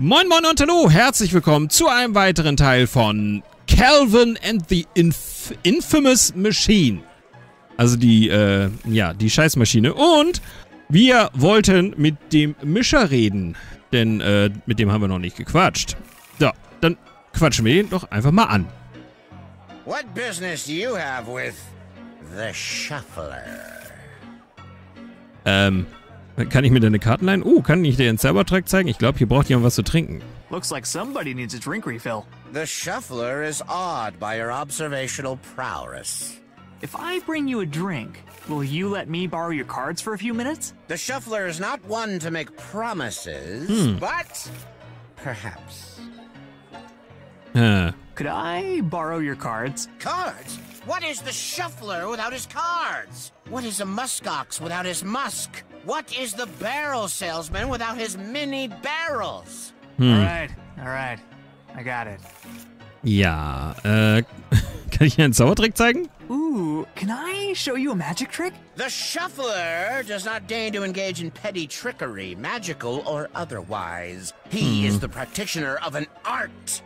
Moin Moin und Hallo, herzlich willkommen zu einem weiteren Teil von Kelvin and the Infamous Machine. Also die Scheißmaschine. Und wir wollten mit dem Mischer reden, denn mit dem haben wir noch nicht gequatscht. So, dann quatschen wir ihn doch einfach mal an. What business do you have with The Shuffler? Kann ich mir deine Karten leihen? Oh, kann ich dir den Cyber-Track zeigen? Ich glaube, hier braucht jemand was zu trinken. Looks like somebody needs a drink refill. The Shuffler is awed by your observational prowess. If I bring you a drink, will you let me borrow your cards for a few minutes? The Shuffler is not one to make promises, but perhaps. Could I borrow your cards? Cards? What is the Shuffler without his cards? What is a muskox without his musk? What is the barrel salesman without his mini barrels? All right. I got it. Ja, kann ich dir einen Zaubertrick zeigen? Ooh, can I show you a magic trick? The Shuffler does not deign to engage in petty trickery, magical or otherwise. He is the practitioner of an art.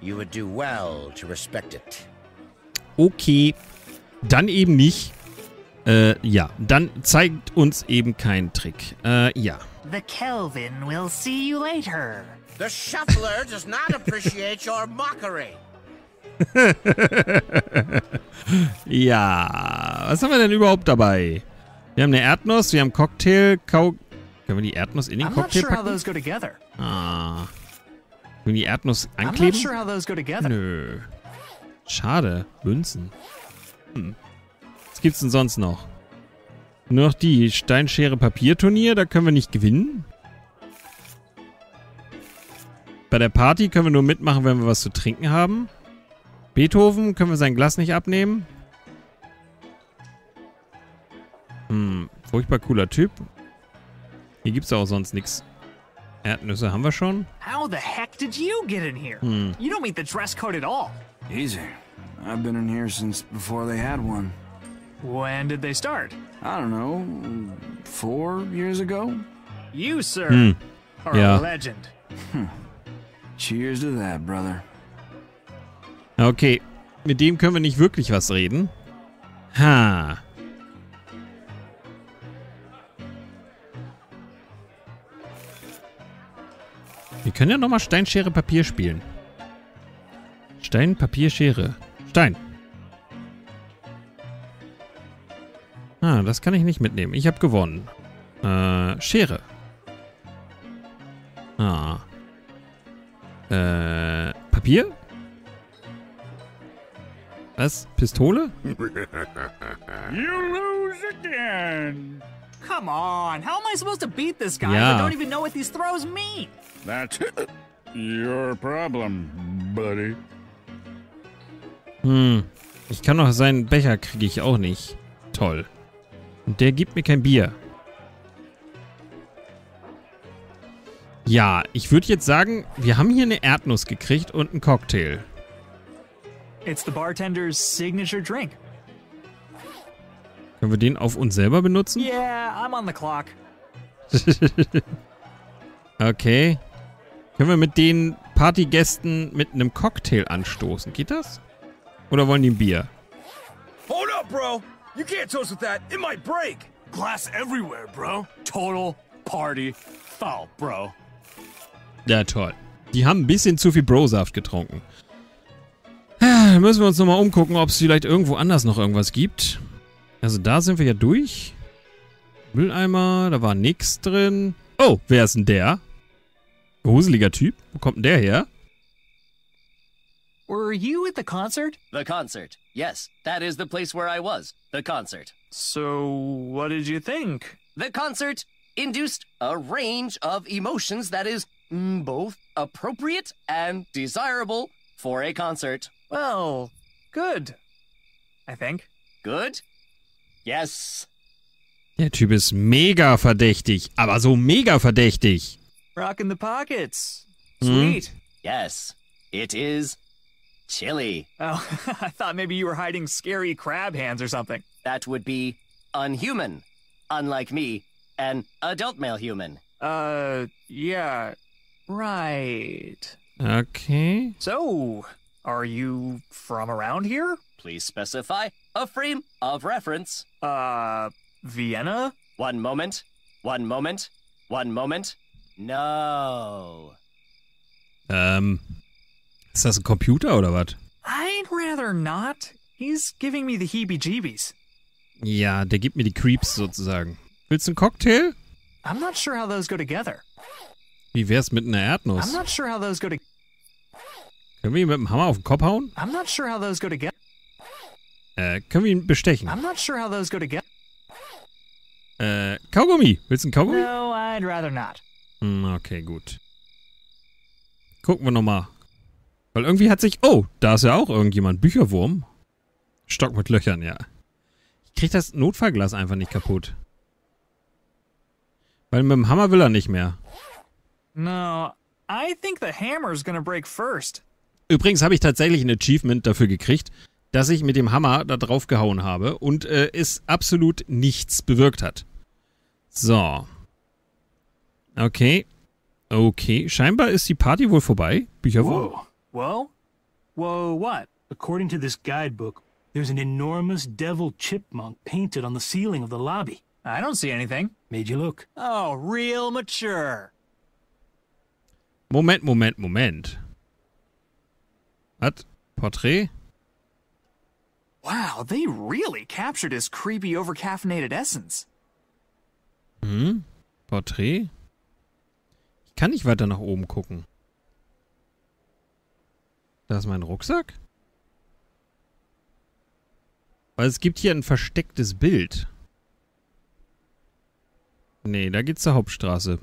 You would do well to respect it. Okay, dann eben nicht. Ja, dann zeigt uns eben kein Trick. Ja. The Kelvin will see you later. The Shuffler does not appreciate your mockery. Ja, was haben wir denn überhaupt dabei? Wir haben eine Erdnuss, wir haben Cocktail, können wir die Erdnuss in den Cocktail packen? Ah. Können wir die Erdnuss ankleben? Nö. Schade, Münzen. Was gibt's denn sonst noch? Nur noch die Steinschere Papierturnier, da können wir nicht gewinnen. Bei der Party können wir nur mitmachen, wenn wir was zu trinken haben. Beethoven, können wir sein Glas nicht abnehmen. Furchtbar cooler Typ. Hier gibt's auch sonst nichts. Erdnüsse haben wir schon. How the heck did you get in here? You don't meet the dress code at all. Easy. I've been in here since before they had one. When did they start? I don't know, 4 years ago? You, sir, are a legend. Cheers to that, brother. Okay, mit dem können wir nicht wirklich was reden. Ha. Wir können ja nochmal Steinschere Papier spielen. Stein, Papier, Schere. Stein. Ah, das kann ich nicht mitnehmen. Ich habe gewonnen. Schere. Ah. Papier? Was? Pistole? You lose again. Come on, how am I supposed to beat this guy? I don't even know what these throws mean. That's your problem, buddy. Ich kann noch seinen Becher kriege ich auch nicht. Toll. Und der gibt mir kein Bier. Ja, ich würde jetzt sagen, wir haben hier eine Erdnuss gekriegt und einen Cocktail. It's the bartender's signature drink. Können wir den auf uns selber benutzen? Yeah, I'm on the clock. Okay. Können wir mit den Partygästen mit einem Cocktail anstoßen? Geht das? Oder wollen die ein Bier? Hold up, bro! You can't toast with that. It might break. Glass everywhere, bro. Total party foul, bro. Ja, toll. Die haben ein bisschen zu viel Brosaft getrunken. Dann müssen wir uns nochmal umgucken, ob es vielleicht irgendwo anders noch irgendwas gibt. Also da sind wir ja durch. Mülleimer, da war nichts drin. Oh, wer ist denn der? Huseliger Typ. Wo kommt denn der her? Were you at the concert? The concert. Yes, that is the place where I was. The concert. So, what did you think? The concert induced a range of emotions that is both appropriate and desirable for a concert. Well, good. I think. Good? Yes. Der Typ ist mega verdächtig, aber so mega verdächtig. Rockin' the pockets. Sweet. Yes, it is chilly. Oh, I thought maybe you were hiding scary crab hands or something. That would be unhuman. Unlike me, an adult male human. Yeah, Right. Okay. So, are you from around here? Please specify a frame of reference. Vienna? One moment. No. Ist das ein Computer oder was? I'd rather not. He's giving me the heebie-jeebies. Ja, der gibt mir die Creeps sozusagen. Willst du einen Cocktail? I'm not sure how those go together. Wie wär's mit einer Erdnuss? I'm not sure how those go together. Können wir ihn mit dem Hammer auf den Kopf hauen? I'm not sure how those go together. Können wir ihn bestechen? I'm not sure how those go together. Kaugummi. Willst du einen Kaugummi? No, I'd rather not. Okay, gut. Gucken wir nochmal. Weil irgendwie hat sich... Oh, da ist ja auch irgendjemand. Bücherwurm. Stock mit Löchern, ja. Ich krieg das Notfallglas einfach nicht kaputt. Weil mit dem Hammer will er nicht mehr. No, I think the hammer's gonna break first. Übrigens habe ich tatsächlich ein Achievement dafür gekriegt, dass ich mit dem Hammer da drauf gehauen habe und es absolut nichts bewirkt hat. So. Okay. Okay, scheinbar ist die Party wohl vorbei. Bücherwurm. Whoa. Whoa? Whoa, what? According to this guidebook, there's an enormous devil chipmunk painted on the ceiling of the lobby. I don't see anything. Made you look. Oh, real mature. Moment. What? Porträt? Wow, they really captured his creepy, overcaffeinated essence. Hm? Porträt? Ich kann nicht weiter nach oben gucken. Da ist mein Rucksack. Weil es gibt hier ein verstecktes Bild. Nee, da geht's zur Hauptstraße.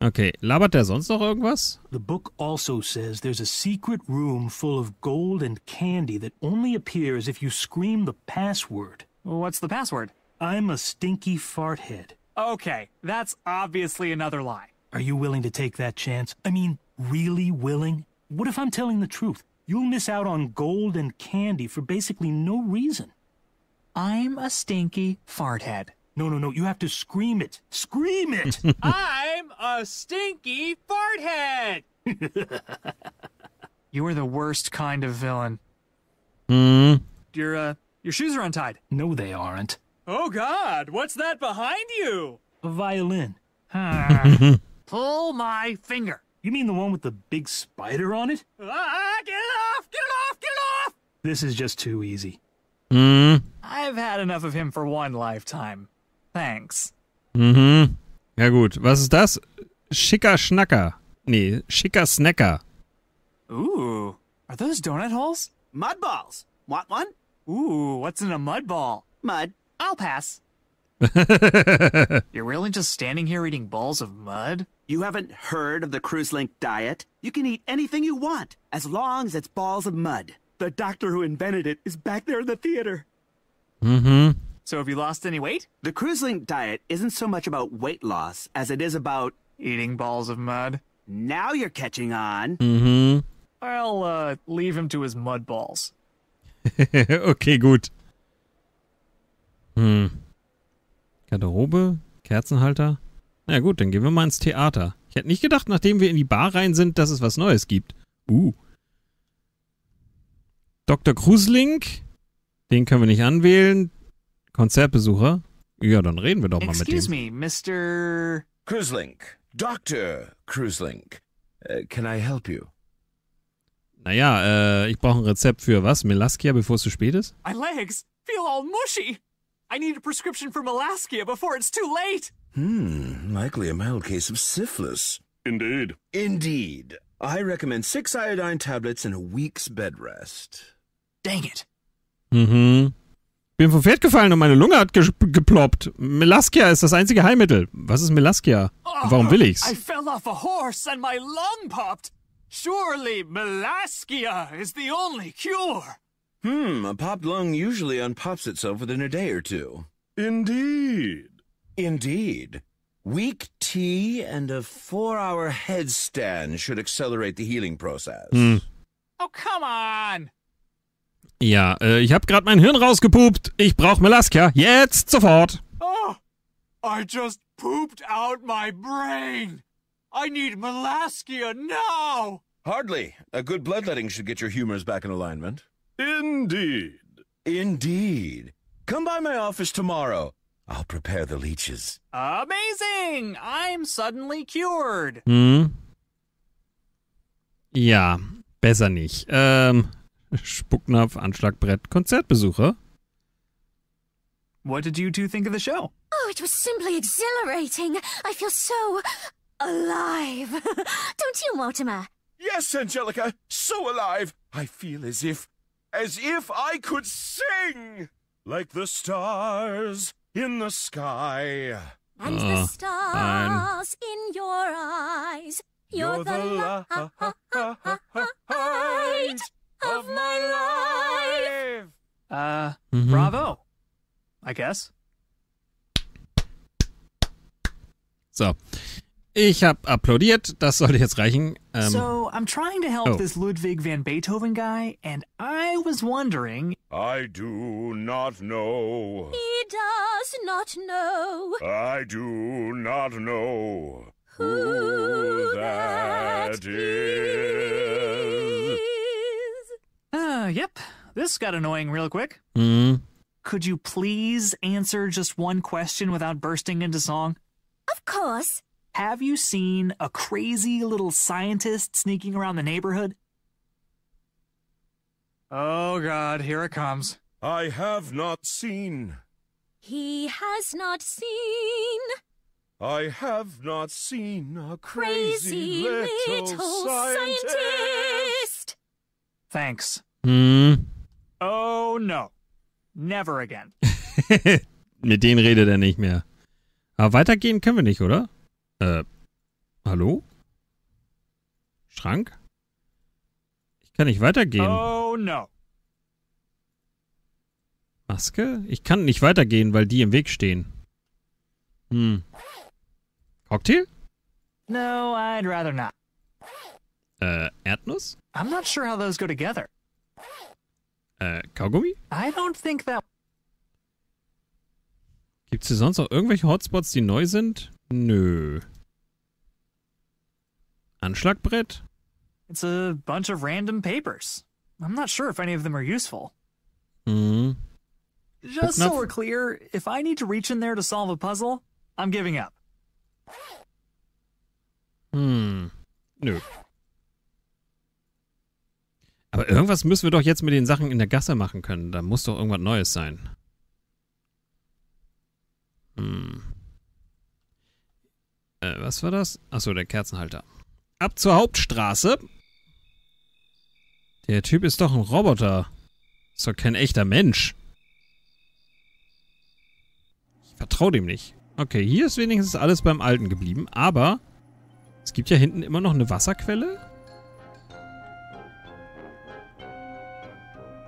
Okay, labert der sonst noch irgendwas? The book also says there's a secret room full of gold and candy that only appears if you scream the password. What's the password? I'm a stinky farthead. Okay, that's obviously another lie. Are you willing to take that chance? I mean, really willing? What if I'm telling the truth? You'll miss out on gold and candy for basically no reason. I'm a stinky farthead. No, you have to scream it. Scream it! I'm a stinky farthead! You are the worst kind of villain. Mm. Your shoes are untied. No, they aren't. Oh, God, what's that behind you? A violin. Pull my finger. You mean the one with the big spider on it? Ah, get it off! Get it off! Get it off! This is just too easy. Mm. I've had enough of him for one lifetime. Thanks. Mhm. Ja gut, was ist das? Schicker Schnacker. Nee, schicker Snacker. Ooh, are those donut holes? Mud balls. Want one? Ooh, what's in a mud ball? Mud. I'll pass. You're really just standing here eating balls of mud? You haven't heard of the Cruiselink diet? You can eat anything you want, as long as it's balls of mud. The doctor who invented it is back there in the theater. Mm-hmm. So have you lost any weight? The Cruiselink diet isn't so much about weight loss as it is about... eating balls of mud. Now you're catching on. Mm-hmm. I'll leave him to his mud balls. Okay, gut. Hm. Garderobe, Kerzenhalter... Na gut, dann gehen wir mal ins Theater. Ich hätte nicht gedacht, nachdem wir in die Bar rein sind, dass es was Neues gibt. Dr. Kruslink. Den können wir nicht anwählen. Konzertbesucher. Ja, dann reden wir doch mal mit dem. Excuse me, Mr. Kruslink. Dr. Kruslink. Can I help you? Naja, ich brauche ein Rezept für was? Molaskia, bevor es zu spät ist? My legs feel all mushy. I need a prescription for Molaskia before it's too late. Likely a mild case of syphilis. Indeed. I recommend 6 iodine tablets and a week's bed rest. Dang it. Bin vom Pferd gefallen und meine Lunge hat geploppt. Molaskia ist das einzige Heilmittel. Was ist Molaskia? Warum will ich's? I fell off a horse and my lung popped. Surely Molaskia is the only cure. A popped lung usually unpops itself within a day or two. Indeed. Weak tea and a 4-hour headstand should accelerate the healing process. Oh, come on! Ja, ich hab grad mein Hirn rausgepupt. Ich brauch Molaskia. Jetzt, sofort! Oh, I just pooped out my brain. I need Molaskia now! Hardly. A good bloodletting should get your humors back in alignment. Indeed. Indeed. Come by my office tomorrow. I'll prepare the leeches. Amazing! I'm suddenly cured. Hm. Ja, besser nicht. Spucknapf, Anschlagbrett, Konzertbesucher. What did you two think of the show? Oh, it was simply exhilarating. I feel so alive. Don't you, Mortimer? Yes, Angelica, so alive. I feel as if I could sing. Like the stars in the sky. And the stars in your eyes. You're the light of my life. Bravo. I guess. So, ich habe applaudiert. Das sollte jetzt reichen. So, I'm trying to help this Ludwig van Beethoven guy, and I was wondering. I do not know. He does not know. I do not know who that is. Yep. This got annoying real quick. Mhm. Could you please answer just one question without bursting into song? Of course. Have you seen a crazy little scientist sneaking around the neighborhood? Oh, God, here it comes. I have not seen. He has not seen. I have not seen a crazy little scientist. Thanks. Mm. Oh, no. Never again. Mit denen redet er nicht mehr. Aber weitergehen können wir nicht, oder? Hallo? Schrank? Ich kann nicht weitergehen. Oh, no. Maske? Ich kann nicht weitergehen, weil die im Weg stehen. Hm. Cocktail? No, I'd rather not. Erdnuss? I'm not sure how those go together. Kaugummi? I don't think that. Gibt's hier sonst noch irgendwelche Hotspots, die neu sind? Nö. Anschlagbrett? It's a bunch of random papers. I'm not sure if any of them are useful. Mhm. Just so we're clear, if I need to reach in there to solve a puzzle, I'm giving up. Hm. Nö. Aber irgendwas müssen wir doch jetzt mit den Sachen in der Gasse machen können. Da muss doch irgendwas Neues sein. Hm. Was war das? Achso, der Kerzenhalter. Ab zur Hauptstraße. Der Typ ist doch ein Roboter. Ist doch kein echter Mensch. Ich vertraue dem nicht. Okay, hier ist wenigstens alles beim Alten geblieben. Aber es gibt ja hinten immer noch eine Wasserquelle.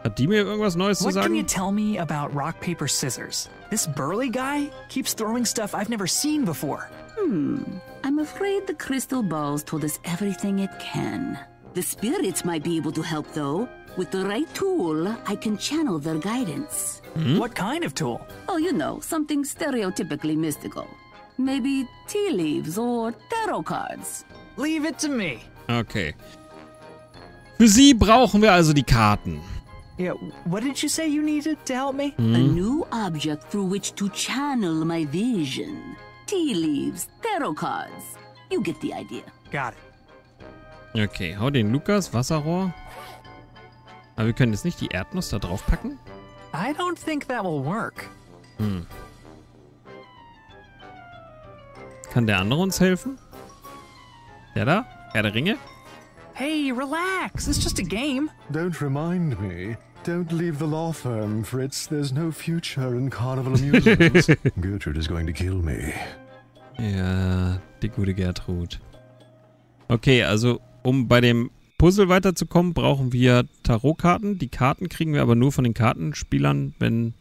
Hat die mir irgendwas Neues zu sagen? What can you tell me about rock, paper, scissors? This burly guy keeps throwing stuff I've never seen before. I'm afraid the crystal balls told us everything it can. The spirits might be able to help, though. With the right tool, I can channel their guidance. Hm? What kind of tool? Oh, you know, something stereotypically mystical. Maybe tea leaves or tarot cards. Leave it to me. Okay. Für sie brauchen wir also die Karten. Yeah, what did you say you needed to help me? Mm. A new object through which to channel my vision. Tea leaves, tarot cards. You get the idea. Got it. Okay, hau den Lukas, Wasserrohr. Aber wir können jetzt nicht die Erdnuss da drauf packen? I don't think that will work. Hm. Kann der andere uns helfen? Der da? Herr der Ringe? Hey, relax. It's just a game. Don't remind me. Don't leave the law firm, Fritz. There's no future in carnival amusements. Gertrude is going to kill me. Ja, die gute Gertrude. Okay, also um bei dem Puzzle weiterzukommen, brauchen wir Tarotkarten. Die Karten kriegen wir aber nur von den Kartenspielern, wenn...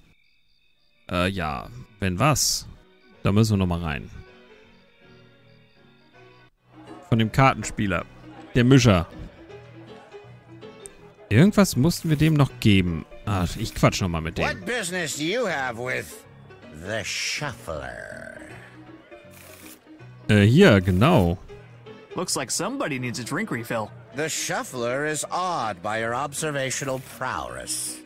ja, wenn was? Da müssen wir nochmal rein. Von dem Kartenspieler. Der Mischer. Irgendwas mussten wir dem noch geben. Ach, ich quatsch nochmal mit dem. What business do you have with the Shuffler? Hier, genau. Looks like somebody needs a drink refill. The Shuffler is awed by your observational prowess.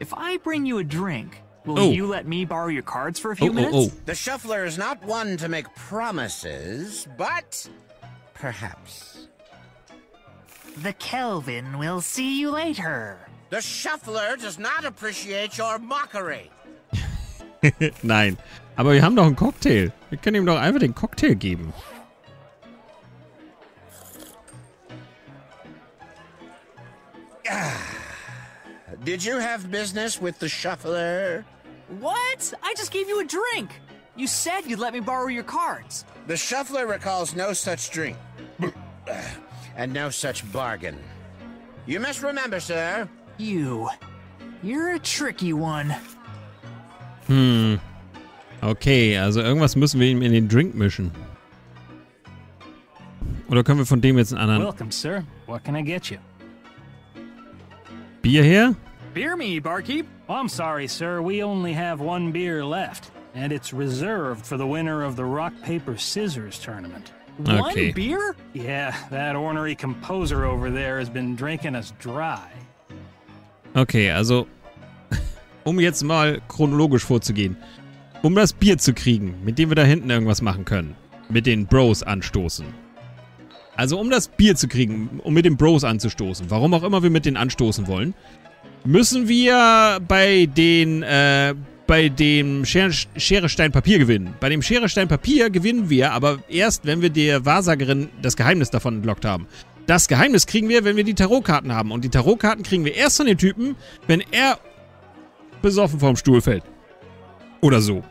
If I bring you a drink, will you let me borrow your cards for a few minutes? The Shuffler is not one to make promises, but perhaps. The Kelvin will see you later. The Shuffler does not appreciate your mockery. Nein, aber wir haben doch einen Cocktail. Wir können ihm doch einfach den Cocktail geben. Did you have business with the Shuffler? What? I just gave you a drink. You said you'd let me borrow your cards. The Shuffler recalls no such drink. And no such bargain. You must remember, sir. You're a tricky one. Hm. Okay, also irgendwas müssen wir ihm in den Drink mischen. Oder können wir von dem jetzt einen anderen... Welcome, sir. What can I get you? Beer here? Beer me, barkeep. Oh, I'm sorry, sir. We only have one beer left. And it's reserved for the winner of the rock, paper, scissors tournament. Okay. One beer? Yeah, that ornery composer over there has been drinking us dry. Okay, also, jetzt mal chronologisch vorzugehen. Das Bier zu kriegen, mit dem wir da hinten irgendwas machen können. Mit den Bros anstoßen. Also das Bier zu kriegen, mit den Bros anzustoßen, warum auch immer wir mit denen anstoßen wollen, müssen wir bei dem Schere, Stein, Papier gewinnen. Bei dem Schere, Stein, Papier gewinnen wir, aber erst, wenn wir der Wahrsagerin das Geheimnis davon entlockt haben. Das Geheimnis kriegen wir, wenn wir die Tarotkarten haben. Und die Tarotkarten kriegen wir erst von dem Typen, wenn er besoffen vom Stuhl fällt. Oder so.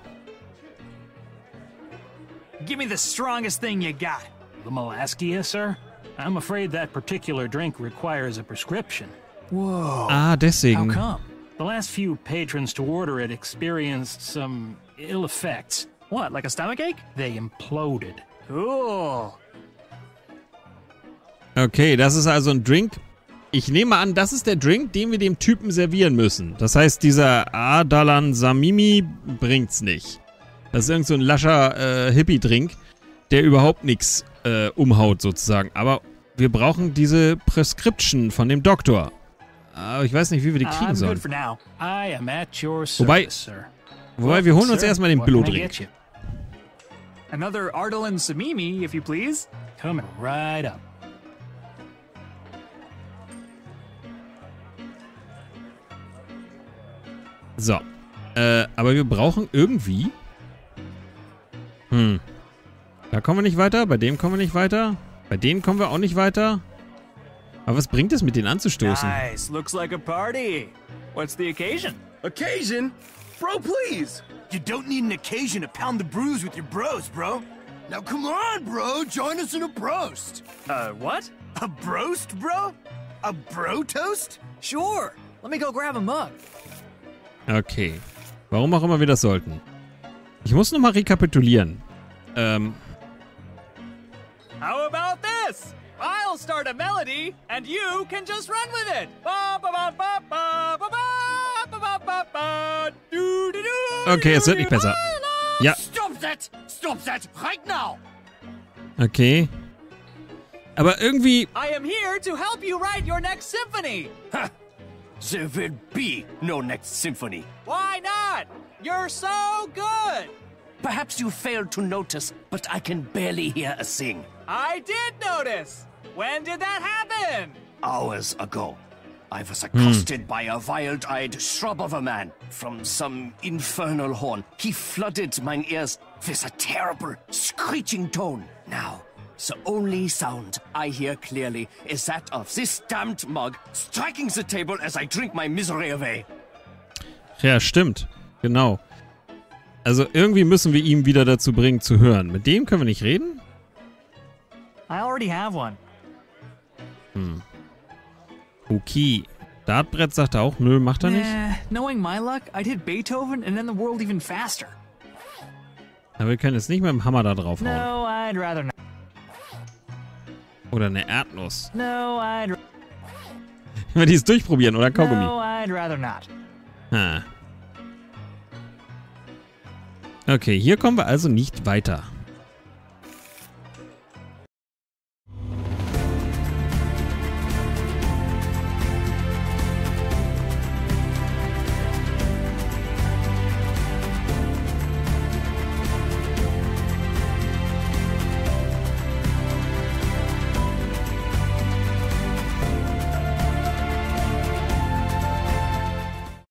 Give me the strongest thing you got. The Molaskia, sir? I'm afraid that particular drink requires a prescription. Whoa. Ah, deswegen. How come? The last few patrons to order it experienced some ill effects. What, like a stomachache? They imploded. Cool. Okay, das ist also ein Drink. Ich nehme an, das ist der Drink, den wir dem Typen servieren müssen. Das heißt, dieser Adalan Samimi bringt's nicht. Das ist irgend so ein lascher Hippie-Drink, der überhaupt nichts umhaut sozusagen. Aber wir brauchen diese Prescription von dem Doktor. Aber ich weiß nicht, wie wir die kriegen sollen. Wobei wir holen uns erstmal den Billo-Drink. Another Ardalan Samimi, if you please. Coming right up. So. Aber wir brauchen irgendwie... Hm. Da kommen wir nicht weiter, bei dem kommen wir nicht weiter, bei denen kommen wir auch nicht weiter. Aber was bringt es, mit denen anzustoßen? Nice, looks like a party. What's the occasion? Occasion? Bro, please! You don't need an occasion to pound the brews with your bros, bro. Now come on, bro, join us in a broast. What? A broast, bro? A bro toast? Sure, let me go grab a mug. Okay, warum auch immer wir das sollten. Ich muss nochmal rekapitulieren. How about this? I'll start a melody, and you can just run with it. Okay, es wird nicht besser. Ja. Stop that, right now. Okay. Aber irgendwie. I am here to help you write your next symphony. There will be no next symphony. Why not? You're so good. Perhaps you failed to notice, but I can barely hear a sing. I did notice! When did that happen? Hours ago. I was accosted by a wild-eyed shrub of a man from some infernal horn. He flooded mine ears with a terrible, screeching tone. Now, the only sound I hear clearly is that of this damned mug striking the table as I drink my misery away. Ja, stimmt. Genau. Also irgendwie müssen wir ihn wieder dazu bringen, zu hören. Mit dem können wir nicht reden? I already have one. Hm. Okay. Dartbrett sagt er auch, nö, macht er nicht. Knowing my luck, I did Beethoven and then the world even faster. Aber wir können jetzt nicht mit dem Hammer da draufhauen. No, I'd rather not. Oder eine Erdnuss. No, I'd rather not. Wenn wir dies durchprobieren, oder Kaugummi? No, I'd rather not. Ah. Okay, hier kommen wir also nicht weiter.